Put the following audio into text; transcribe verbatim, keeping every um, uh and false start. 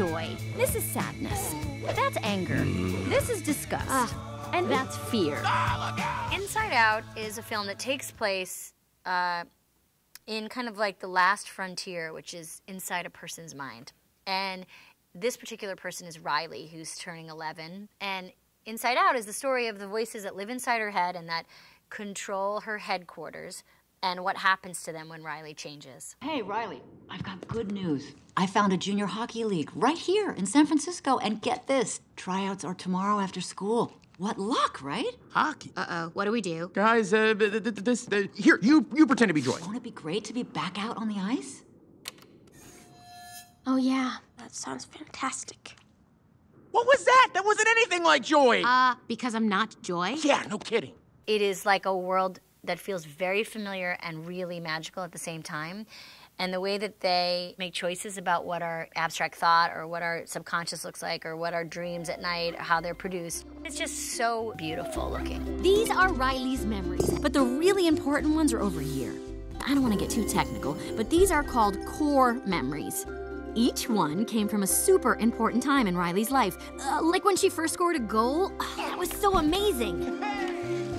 joy. This is sadness. That's anger. This is disgust. Uh, and that's fear. Inside Out is a film that takes place uh, in kind of like the last frontier, which is inside a person's mind. And this particular person is Riley, who's turning eleven. And Inside Out is the story of the voices that live inside her head and that control her headquarters, and what happens to them when Riley changes. Hey, Riley, I've got good news. I found a junior hockey league right here in San Francisco, and get this, tryouts are tomorrow after school. What luck, right? Hockey. Uh-oh, what do we do? Guys, uh, this, uh, here, you, you pretend to be Joy. Won't it be great to be back out on the ice? Oh yeah, that sounds fantastic. What was that? That wasn't anything like Joy. Uh, because I'm not Joy? Yeah, no kidding. It is like a world that feels very familiar and really magical at the same time. And the way that they make choices about what our abstract thought or what our subconscious looks like or what our dreams at night, how they're produced, it's just so beautiful looking. These are Riley's memories, but the really important ones are over here. I don't want to get too technical, but these are called core memories. Each one came from a super important time in Riley's life, uh, like when she first scored a goal. Oh, that was so amazing.